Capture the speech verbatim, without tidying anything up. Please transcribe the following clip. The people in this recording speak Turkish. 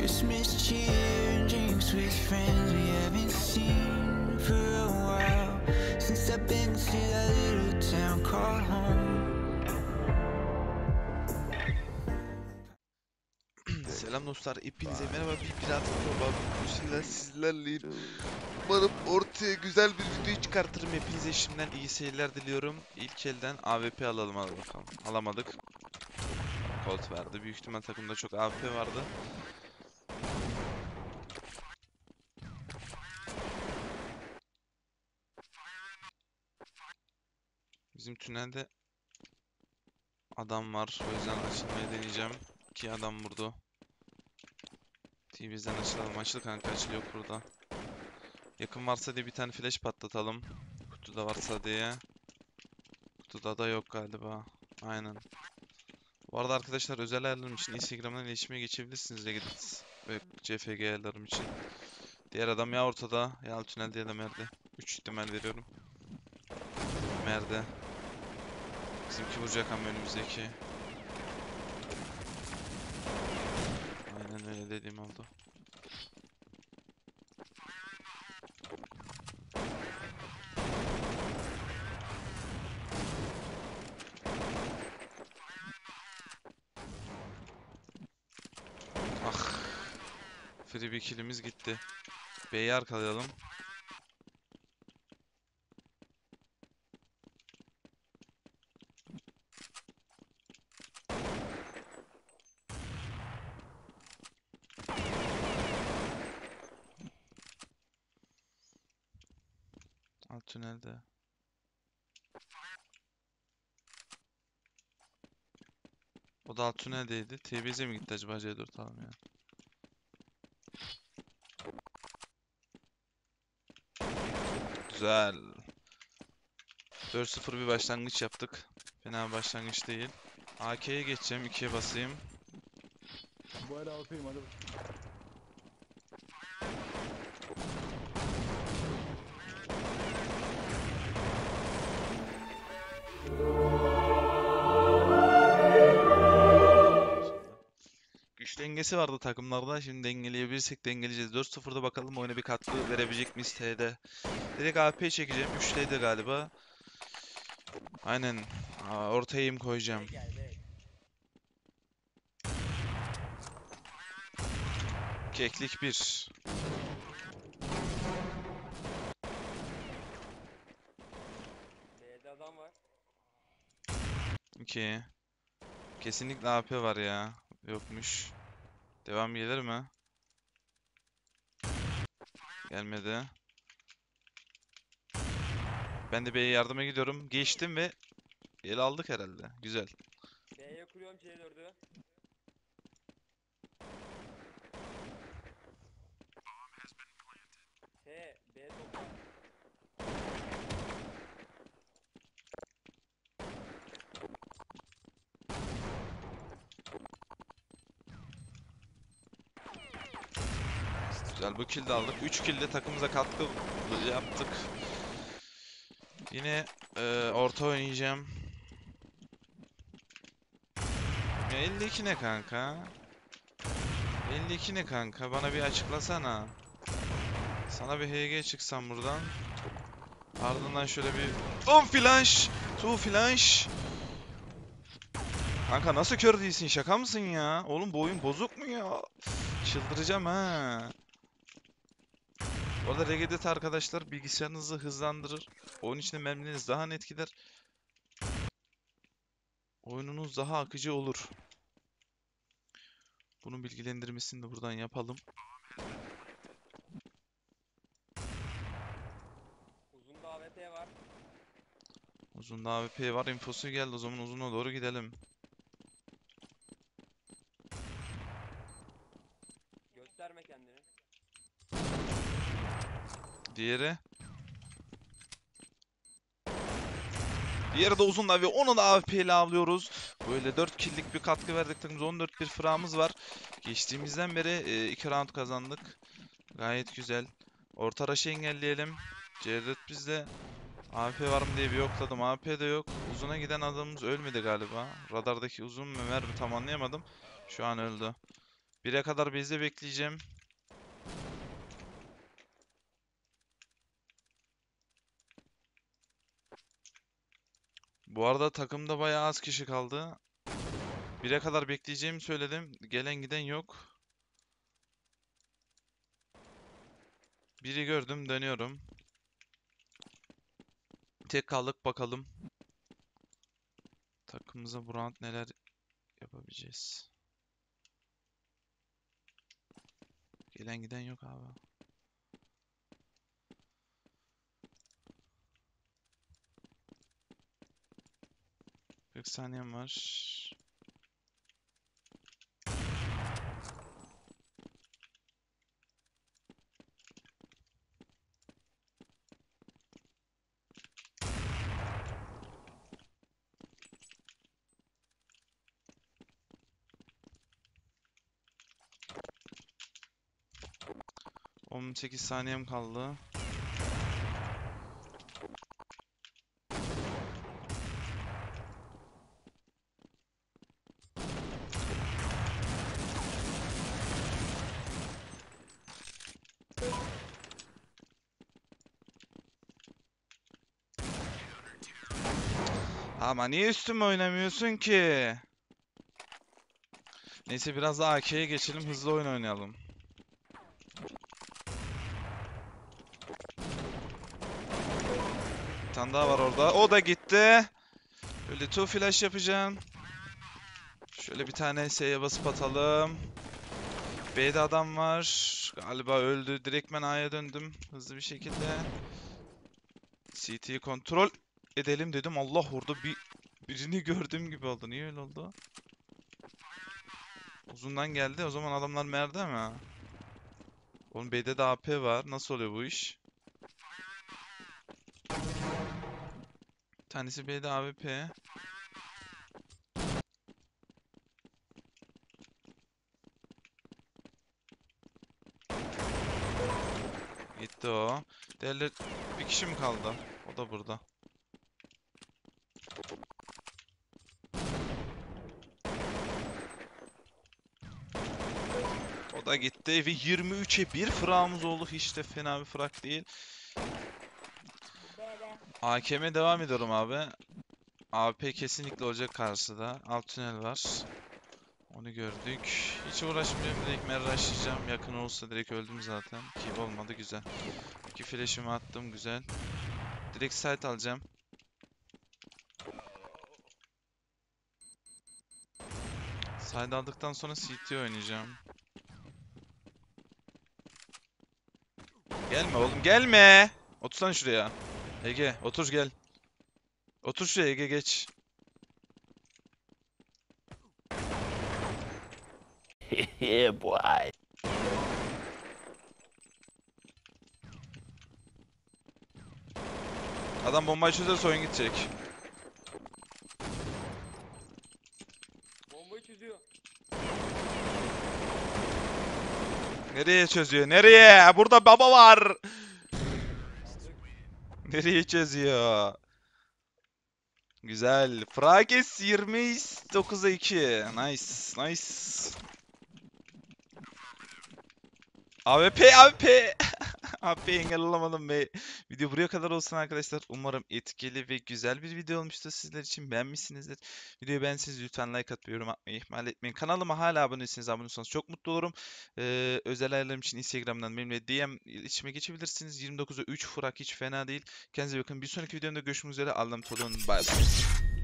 Christmas cheer and drinks with friends we haven't seen for a while. Since I've been to that little town called home. Selam dostlar, hepinize merhaba. Bir piratım var. Bugün sizlerle umarım ortaya güzel bir video çıkartırım. Hepinize şimdiden iyi seyirler diliyorum. İlk elden A W P alalım, hadi bakalım. Alamadık. Colt verdi. Büyük ihtimal takımda çok A W P vardı. Bizim tünelde adam var. O yüzden açılmayı deneyeceğim. İki adam vurdu. T V'den açılalım. Açıl kanka, açılıyor burada. Yakın varsa diye bir tane flash patlatalım. Kutuda varsa diye. Kutuda da yok galiba. Aynen. Bu arada arkadaşlar, özel ayarlarım için Instagram'dan iletişime geçebilirsiniz Regedit ve C F G ayarlarım için. Diğer adam ya ortada ya alt tünelde ya da merde. üç ihtimal veriyorum. Merde. Bizimki vuracak ama önümüzdeki. Aynen öyle dediğim oldu. Free bir killimiz gitti. B'yi arkalayalım. Alt tünelde. O da alt tüneldeydi. T B Z mi gitti acaba? C dört alalım ya. Güzel. dört sıfır bir başlangıç yaptık. Fena bir başlangıç değil. A K'ye geçeceğim. ikiye basayım. Bu ara A P'yim, hadi. Güç dengesi vardı takımlarda. Şimdi dengeleyebilirsek dengeleyeceğiz. dört sıfırda bakalım oyuna bir katkı verebilecek miyiz T'de. Direkt A P çekeceğim. üçteydi galiba. Aynen. Aa, ortayım koyacağım. Keklik bir. B'de adam var. iki. Kesinlikle A P var ya. Yokmuş. Devam gelir mi? Gelmedi. Ben de B'ye yardıma gidiyorum. Geçtim ve el aldık herhalde. Güzel. B'ye kuruyorum C dört'ü. He, B topla. Güzel, bu kill de aldık. üç kill ile takımıza katkı yaptık. Yine e, orta oynayacağım. Ya elli iki ne kanka? elli iki ne kanka? Bana bir açıklasana. Sana bir H G çıksam buradan. Ardından şöyle bir on flash, iki flash. Kanka nasıl kör değilsin? Şaka mısın ya? Oğlum bu oyun bozuk mu ya? Çıldıracağım ha. Bu arada Regedit arkadaşlar bilgisayarınızı hızlandırır. Oyun içinde mermileriniz daha net gider. Oyununuz daha akıcı olur. Bunun bilgilendirmesini de buradan yapalım. Uzun da A W P var. Uzun da A W P var. İnfosu geldi. O zaman uzuna doğru gidelim. Gösterme kendini. Diğeri. Diğeri de uzun da ve onu da A W P ile avlıyoruz. Böyle dört kill'lik bir katkı verdik. Takımız on dört bir fırağımız var. Geçtiğimizden beri iki round kazandık. Gayet güzel. Orta rush'ı engelleyelim. C dört bizde. A W P var mı diye bir yokladım. A W P de yok. Uzuna giden adamımız ölmedi galiba. Radardaki uzun mu mermi tam anlayamadım. Şu an öldü. bire kadar base'de bekleyeceğim. Bu arada takımda bayağı az kişi kaldı. bire kadar bekleyeceğimi söyledim. Gelen giden yok. Biri gördüm, dönüyorum. Tek kaldık, bakalım. Takımımıza bu round neler yapabileceğiz. Gelen giden yok abi. kırk saniyem var. on sekiz saniyem kaldı. Ama niye üstüme oynamıyorsun ki? Neyse, biraz daha A K'ye geçelim, hızlı oyun oynayalım. Bir tane daha var orada. O da gitti. Böyle iki flash yapacağım. Şöyle bir tane S'ye basıp atalım. B'de adam var. Galiba öldü. Direktmen A'ya döndüm hızlı bir şekilde. C T'yi kontrol edelim dedim. Allah, orada bir birini gördüğüm gibi oldu. Niye öyle oldu? Uzundan geldi. O zaman adamlar merde mi? Oğlum B'de de A P var. Nasıl oluyor bu iş? Bir tanesi B'de A W P. Gitti o. Değerli bir kişi mi kaldı? O da burada. O da gitti ve yirmi üçe bir frağımız oldu. Hiç de fena bir frag değil. A K M'ye devam ediyorum abi. A W P kesinlikle olacak karşıda. Alt tünel var. Onu gördük. Hiç uğraşmıyorum. Direkt mer rushlayacağım. Yakın olsa direkt öldüm zaten. Ki olmadı, güzel. İki flash'ımı attım, güzel. Direkt site alacağım. Site aldıktan sonra C T oynayacağım. Gelme oğlum, gelme. Otursana şuraya. Ege otur gel. Otur şuraya Ege, geç. Hehe boy. Adam bombayı çözerse oyun gidecek. Bombayı çözüyor. Nereye çözüyor? Nereye? Burada baba var. Nereye çözüyor? Güzel. Frages yirmi dokuza iki. Nice. Nice. A W P. A W P. A W P'yi engel olamadım be. Video buraya kadar olsun arkadaşlar. Umarım etkili ve güzel bir video olmuştur sizler için. Beğenmişsinizdir. Videoyu beğenseniz lütfen like atmayı, yorum atmayı ihmal etmeyin. Kanalıma hala abone değilseniz abone olursanız çok mutlu olurum. Ee, özel ayarlarım için Instagram'dan benimle D M içime geçebilirsiniz. yirmi dokuza üç frak hiç fena değil. Kendinize bakın. Bir sonraki videomda görüşmek üzere. Allah'a emanet olun. Bye bye.